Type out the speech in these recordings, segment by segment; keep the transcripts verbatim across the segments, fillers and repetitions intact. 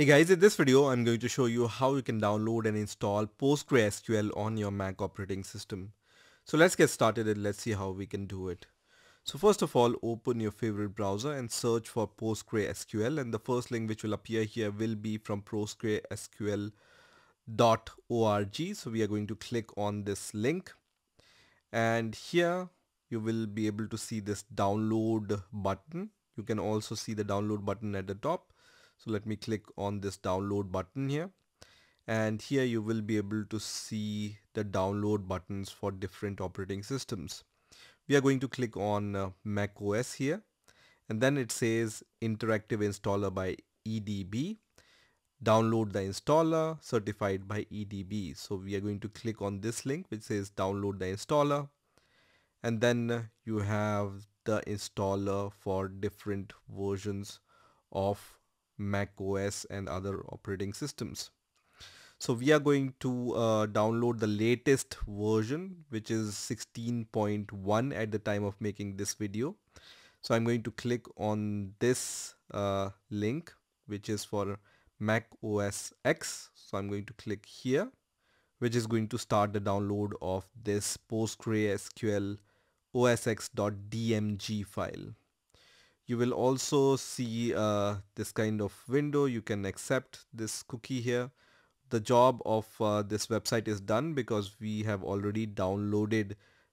Hey guys, in this video I'm going to show you how you can download and install PostgreSQL on your Mac operating system. So let's get started and let's see how we can do it. So first of all, open your favorite browser and search for PostgreSQL, and the first link which will appear here will be from postgresql dot org. So we are going to click on this link, and here you will be able to see this download button. You can also see the download button at the top. So let me click on this download button here, and here you will be able to see the download buttons for different operating systems. We are going to click on uh, macOS here, and then it says interactive installer by E D B, download the installer certified by E D B. So we are going to click on this link which says download the installer, and then uh, you have the installer for different versions of macOS and other operating systems. So we are going to uh, download the latest version, which is sixteen point one at the time of making this video. So I'm going to click on this uh, link which is for macOS X. So I'm going to click here, which is going to start the download of this PostgreSQL O S X dot D M G file. You will also see uh, this kind of window. You can accept this cookie here. The job of uh, this website is done because we have already downloaded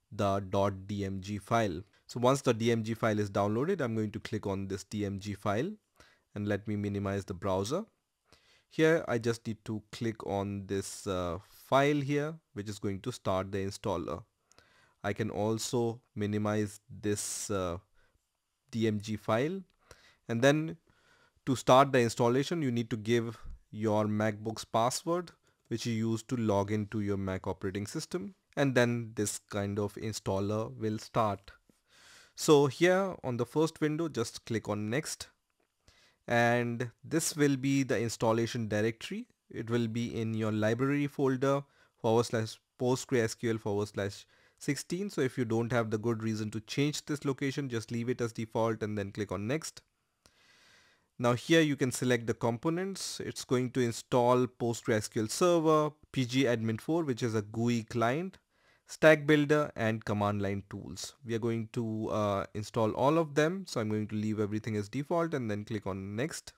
the .dmg file. So once the D M G file is downloaded, I'm going to click on this D M G file, and let me minimize the browser. Here I just need to click on this uh, file here, which is going to start the installer. I can also minimize this uh, D M G file, and then to start the installation you need to give your MacBook's password which you use to log into your Mac operating system, and then this kind of installer will start. So here on the first window just click on next, and this will be the installation directory. It will be in your library folder forward slash PostgreSQL forward slash sixteen. So if you don't have the good reason to change this location, just leave it as default and then click on next. Now here you can select the components. It's going to install PostgreSQL server, P G Admin four, which is a G U I client, stack builder and command line tools. We are going to uh, install all of them. So I'm going to leave everything as default and then click on next.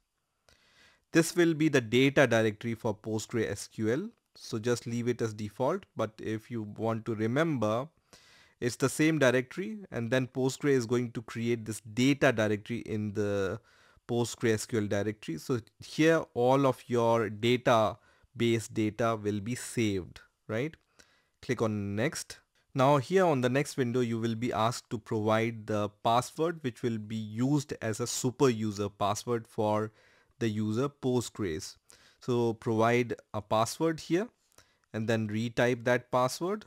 This will be the data directory for PostgreSQL. So just leave it as default, but if you want to remember, it's the same directory, and then Postgre is going to create this data directory in the PostgreSQL directory. So here all of your database data will be saved, right? Click on next. Now here on the next window you will be asked to provide the password which will be used as a super user password for the user Postgres. So provide a password here, and then retype that password,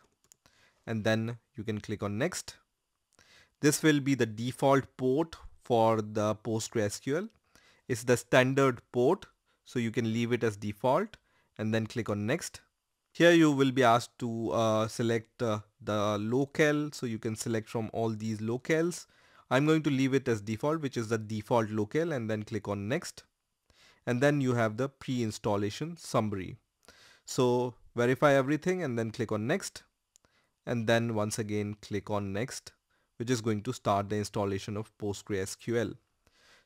and then you can click on next. This will be the default port for the PostgreSQL. It's the standard port, so you can leave it as default and then click on next. Here you will be asked to uh, select uh, the locale, so you can select from all these locales. I'm going to leave it as default, which is the default locale, and then click on next. And then you have the pre-installation summary. So verify everything and then click on next, and then once again click on next, which is going to start the installation of PostgreSQL.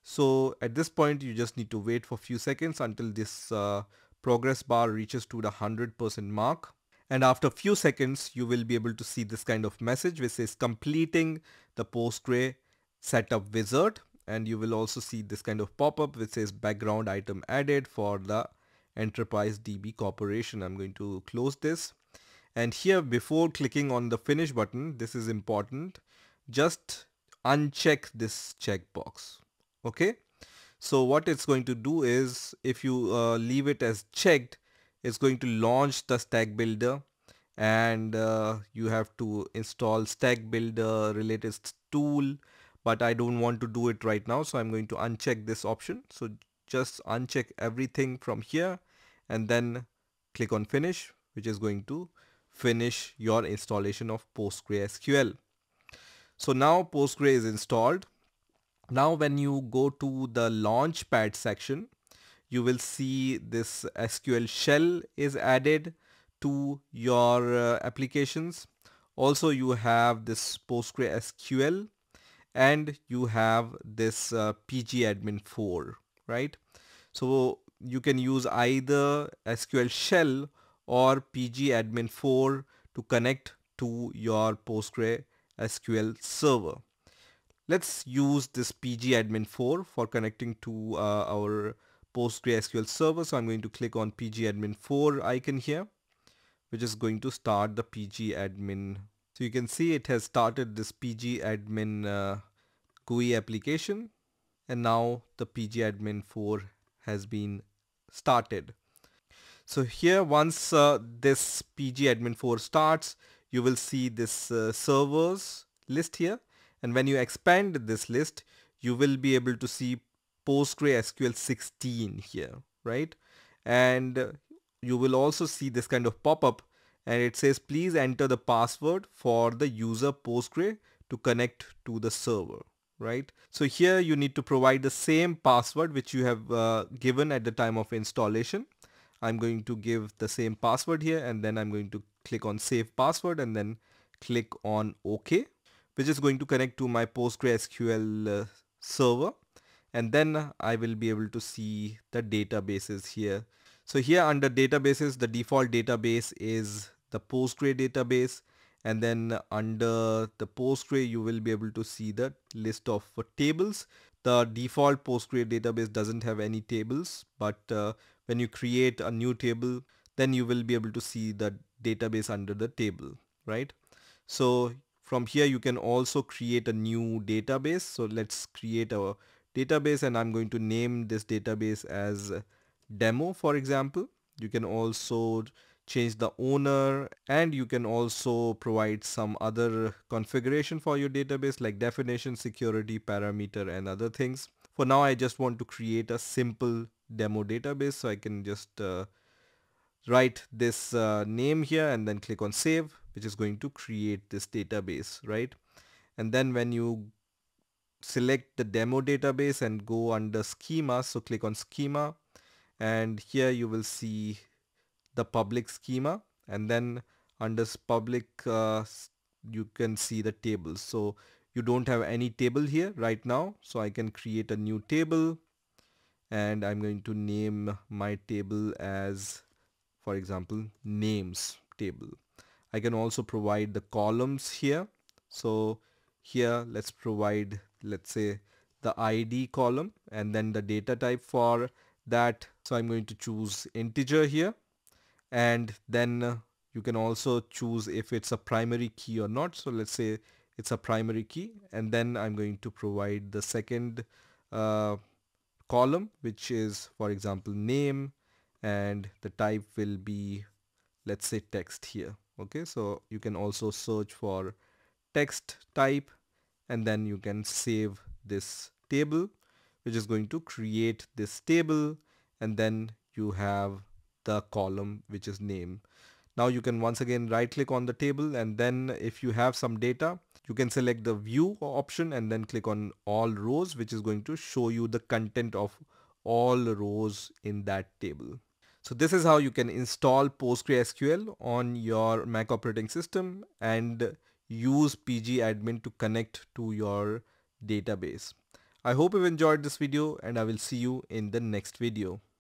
So at this point you just need to wait for a few seconds until this uh, progress bar reaches to the one hundred percent mark, and after a few seconds you will be able to see this kind of message which says completing the Postgre setup wizard. And you will also see this kind of pop-up which says background item added for the EnterpriseDB Corporation. I'm going to close this, and here before clicking on the finish button, this is important, just uncheck this checkbox. Okay, so what it's going to do is if you uh, leave it as checked, it's going to launch the stack builder, and uh, you have to install stack builder related tool. But I don't want to do it right now, so I'm going to uncheck this option. So just uncheck everything from here and then click on finish, which is going to finish your installation of PostgreSQL. So now Postgre is installed. Now when you go to the launchpad section, you will see this S Q L shell is added to your uh, applications. Also, you have this PostgreSQL and you have this uh, P G Admin four, right? So you can use either S Q L shell or P G Admin four to connect to your PostgreSQL server. Let's use this P G Admin four for connecting to uh, our PostgreSQL server. So I'm going to click on P G Admin four icon here, which is going to start the P G Admin. So you can see it has started this P G Admin uh, G U I application, and now the P G Admin four has been started. So here, once uh, this P G Admin four starts, you will see this uh, servers list here. And when you expand this list, you will be able to see PostgreSQL sixteen here, right? And you will also see this kind of pop-up, and it says, please enter the password for the user Postgre to connect to the server, right? So here you need to provide the same password which you have uh, given at the time of installation. I'm going to give the same password here, and then I'm going to click on save password and then click on OK, which is going to connect to my PostgreSQL uh, server. And then I will be able to see the databases here. So here under databases, the default database is the Postgre database. And then under the Postgre, you will be able to see the list of uh, tables. The default Postgre database doesn't have any tables, but uh, when you create a new table, then you will be able to see the database under the table, right? So from here, you can also create a new database. So let's create our database, and I'm going to name this database as demo, for example. You can also change the owner, and you can also provide some other configuration for your database like definition, security, parameter, and other things. For now, I just want to create a simple demo database. So I can just uh, write this uh, name here and then click on save, which is going to create this database, right? And then when you select the demo database and go under schema, so click on schema, and here you will see the public schema, and then under public uh, you can see the tables. So you don't have any table here right now, so I can create a new table, and I'm going to name my table as, for example, names table. I can also provide the columns here. So here let's provide, let's say, the I D column and then the data type for that. So I'm going to choose integer here, and then you can also choose if it's a primary key or not. So let's say it's a primary key, and then I'm going to provide the second uh, column, which is, for example, name, and the type will be, let's say, text here. Okay, so you can also search for text type, and then you can save this table, which is going to create this table, and then you have the column which is name. Now you can once again right click on the table, and then if you have some data, you can select the view option and then click on all rows, which is going to show you the content of all rows in that table. So this is how you can install PostgreSQL on your Mac operating system and use P G Admin to connect to your database. I hope you've enjoyed this video, and I will see you in the next video.